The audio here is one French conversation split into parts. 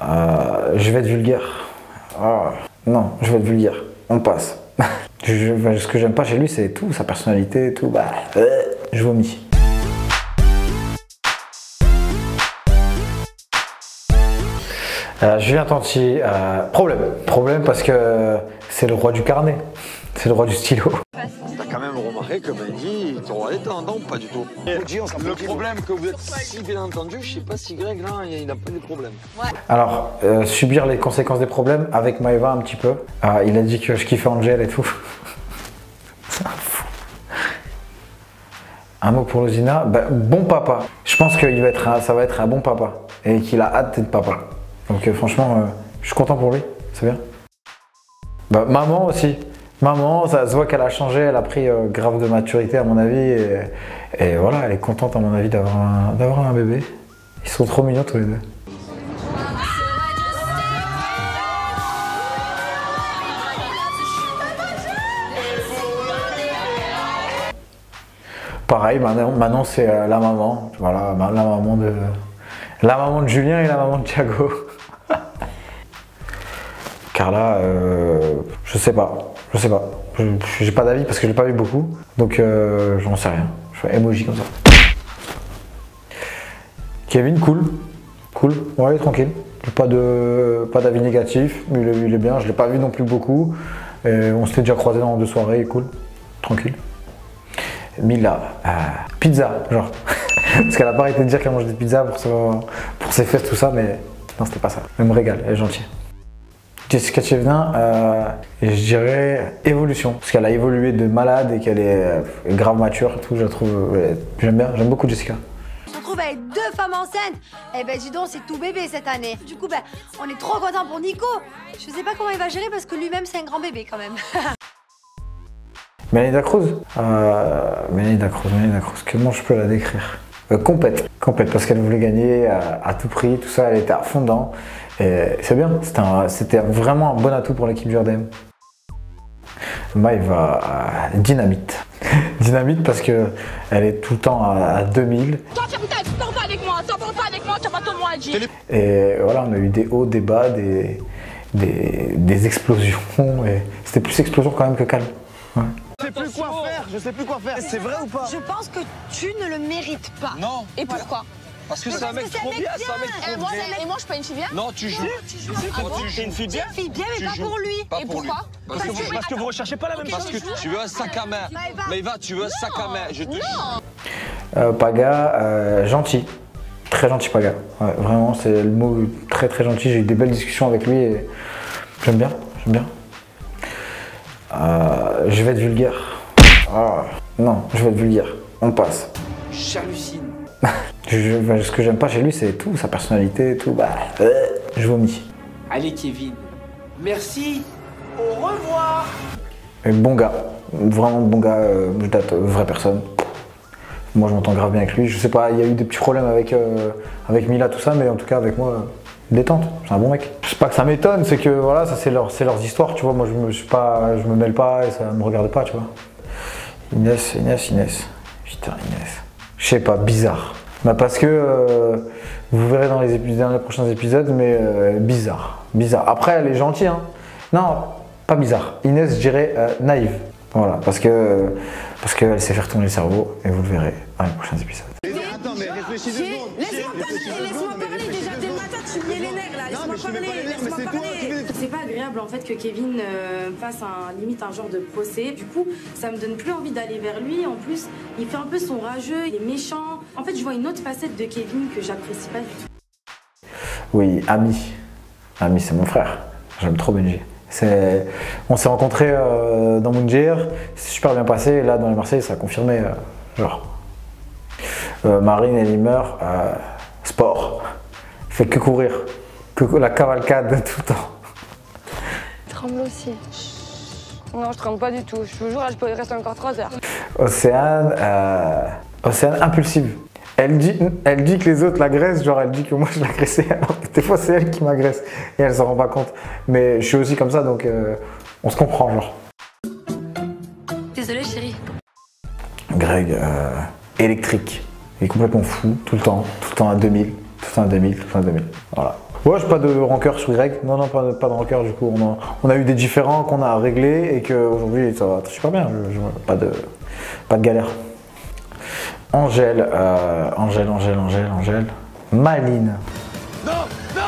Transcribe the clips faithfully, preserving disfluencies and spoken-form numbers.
Euh, je vais être vulgaire. Oh. Non, je vais être vulgaire. On passe. je, ce que j'aime pas chez lui, c'est tout, sa personnalité et tout. Bah, euh, je vomis. Euh, Julien Tanti, euh, problème. Problème parce que c'est le roi du carnet. C'est le roi du stylo. T'as quand même remarqué que Benji, il te roi des temps, non, pas du tout. Benji, on s'en fout. Le problème que vous êtes si bien entendu, je sais pas si Greg, là, il a pas des problèmes. Ouais. Alors, euh, subir les conséquences des problèmes avec Maeva un petit peu. Euh, il a dit que je kiffais Angèle et tout. Un mot pour Lozina, bah, bon papa. Je pense que il va être un, ça va être un bon papa et qu'il a hâte d'être papa. Donc euh, franchement, euh, je suis content pour lui, c'est bien. Bah, maman aussi. Maman, ça se voit qu'elle a changé, elle a pris euh, grave de maturité à mon avis. Et, et voilà, elle est contente à mon avis d'avoir un, d'avoir un bébé. Ils sont trop mignons tous les deux. Pareil, maintenant, maintenant c'est euh, la maman. Voilà, la maman de... La maman de Julien et la maman de Thiago. Car là, euh, je sais pas, je sais pas. J'ai pas d'avis parce que je l'ai pas vu beaucoup. Donc euh, j'en sais rien. Je fais emoji comme ça. Kevin, cool. Cool. Ouais, tranquille. Pas de, pas d'avis négatif. Il est, il est bien. Je l'ai pas vu non plus beaucoup. Et on s'était déjà croisés dans deux soirées. Cool. Tranquille. Mila. Euh, pizza, genre. Parce qu'elle a pas arrêté de dire qu'elle mange des pizzas pour, son, pour ses fesses, tout ça, mais non, c'était pas ça. Elle me régale, elle est gentille. Jessica Thivenin, euh, je dirais évolution. Parce qu'elle a évolué de malade et qu'elle est grave mature et tout, je la trouve. Euh, j'aime bien, j'aime beaucoup Jessica. On se retrouve avec deux femmes enceintes. Eh ben, dis donc, c'est tout bébé cette année. Du coup, ben, on est trop contents pour Nico. Je sais pas comment il va gérer parce que lui-même, c'est un grand bébé quand même. Melinda Cruz euh, Melinda Cruz, Melinda Cruz, comment je peux la décrire? Euh, compète, compète, parce qu'elle voulait gagner à, à tout prix, tout ça, elle était à fond dedans. Et c'est bien, c'était vraiment un bon atout pour l'équipe du R D M. Maeva, euh, dynamite. Dynamite parce qu'elle est tout le temps à, à deux mille. Toi, ferme ta gueule, t'en vas avec moi, t'en vas pas avec moi, t'en vas tout le monde à dire. Et voilà, on a eu des hauts, des bas, des, des, des explosions. C'était plus explosion quand même que calme. Ouais. Je sais plus quoi faire, je sais plus quoi faire. C'est vrai ou pas? Je pense que tu ne le mérites pas. Non. Et pourquoi? Parce que c'est un mec trop bien, c'est un mec trop bien. Et moi, je suis pas une fille bien? Non, tu joues. Tu es une fille bien? Tu es une fille bien, mais pas pour lui. Et pourquoi? Parce que vous recherchez pas la même chose. Parce que tu veux un sac à main. Maeva, tu veux un sac à main. Je te jure. Paga, gentil. Très gentil, Paga. Vraiment, c'est le mot très très gentil. J'ai eu des belles discussions avec lui et j'aime bien. J'aime bien. Euh, je vais être vulgaire. Oh. Non, je vais être vulgaire. On passe. J'hallucine. Ce que j'aime pas chez lui, c'est tout, sa personnalité et tout. Bah, euh, je vomis. Allez, Kevin. Merci. Au revoir. Et bon gars. Vraiment bon gars. Euh, je date, euh, vraie personne. Moi, je m'entends grave bien avec lui. Je sais pas, il y a eu des petits problèmes avec, euh, avec Mila, tout ça, mais en tout cas, avec moi. Euh, Détente, c'est un bon mec. Je sais pas que ça m'étonne, c'est que voilà, ça c'est leur, leurs histoires, tu vois. Moi je me suis pas, je me mêle pas et ça me regarde pas, tu vois. Inès, Inès, Inès. Putain, Inès. Je sais pas, bizarre. Bah parce que euh, vous verrez dans les, dans les prochains épisodes, mais euh, bizarre, bizarre. Après elle est gentille, hein. Non, pas bizarre. Inès, je dirais euh, naïve. Voilà, parce que euh, parce qu'elle sait faire tourner le cerveau et vous le verrez dans les prochains épisodes. Attends, mais réfléchis deux secondes. Laisse-moi parler, laisse-moi parler déjà. Dès le matin, tu me mets les nerfs là. Laisse-moi parler, laisse-moi parler. C'est pas agréable en fait que Kevin euh, fasse un, limite un genre de procès. Du coup, ça me donne plus envie d'aller vers lui. En plus, il fait un peu son rageux, il est méchant. En fait, je vois une autre facette de Kevin que j'apprécie pas du tout. Oui, Ami. Ami, c'est mon frère. J'aime trop Benji. On s'est rencontrés euh, dans Mongeir. C'est super bien passé. Et là, dans les Marseillais, ça a confirmé. Euh, genre. Euh, Marine El Himer, euh, sport, fait que courir, que cou la cavalcade tout le temps. Je tremble aussi. Non, je tremble pas du tout. Je vous jure, là, je peux rester encore trois heures. Océane, euh, Océane impulsive. Elle dit, elle dit que les autres l'agressent, genre elle dit que moi je l'agressais, alors que des fois c'est elle qui m'agresse et elle s'en rend pas compte. Mais je suis aussi comme ça, donc euh, on se comprend, genre. Désolée, chérie. Greg, euh, électrique. Il est complètement fou, tout le temps, tout le temps à deux mille, tout fin deux mille, fin deux mille, voilà. Ouais, j'ai pas de rancœur sur Greg, non, non, pas, pas de rancœur du coup, on a, on a eu des différends qu'on a réglés et qu'aujourd'hui ça va super bien, je, je, pas, de, pas de galère. Angèle, euh, Angèle, Angèle, Angèle, Angèle, Maline. Non, non.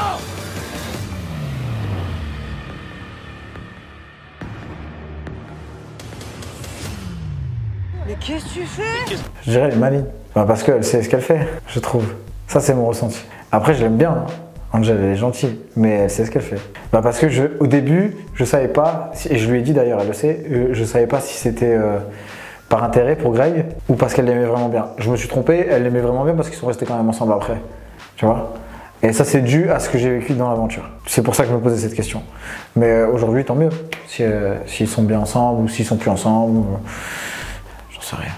Mais qu'est-ce que tu fais? Je dirais Maline, bah, parce qu'elle sait ce qu'elle fait, je trouve. Ça c'est mon ressenti. Après je l'aime bien. Hein. Angèle, elle est gentille, mais elle sait ce qu'elle fait. Bah parce que je, au début, je savais pas, et je lui ai dit d'ailleurs, elle le sait, je savais pas si c'était euh, par intérêt pour Greg ou parce qu'elle l'aimait vraiment bien. Je me suis trompé, elle l'aimait vraiment bien parce qu'ils sont restés quand même ensemble après, tu vois. Et ça c'est dû à ce que j'ai vécu dans l'aventure. C'est pour ça que je me posais cette question. Mais euh, aujourd'hui, tant mieux, si, euh, s'ils sont bien ensemble ou s'ils sont plus ensemble, ou... j'en sais rien.